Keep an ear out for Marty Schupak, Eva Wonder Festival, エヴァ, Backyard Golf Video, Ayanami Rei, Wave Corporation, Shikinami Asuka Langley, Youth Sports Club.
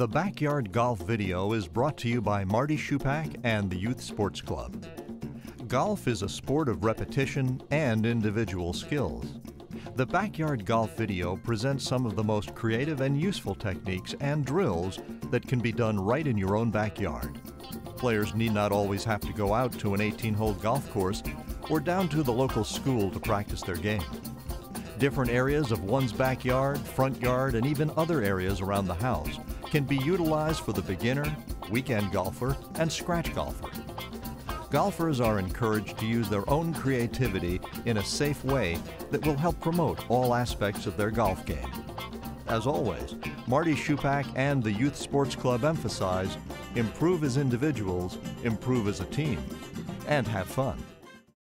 The Backyard Golf Video is brought to you by Marty Schupak and the Youth Sports Club. Golf is a sport of repetition and individual skills. The Backyard Golf Video presents some of the most creative and useful techniques and drills that can be done right in your own backyard. Players need not always have to go out to an 18-hole golf course or down to the local school to practice their game. Different areas of one's backyard, front yard, and even other areas around the house can be utilized for the beginner, weekend golfer, and scratch golfer. Golfers are encouraged to use their own creativity in a safe way that will help promote all aspects of their golf game. As always, Marty Schupak and the Youth Sports Club emphasize, improve as individuals, improve as a team, and have fun.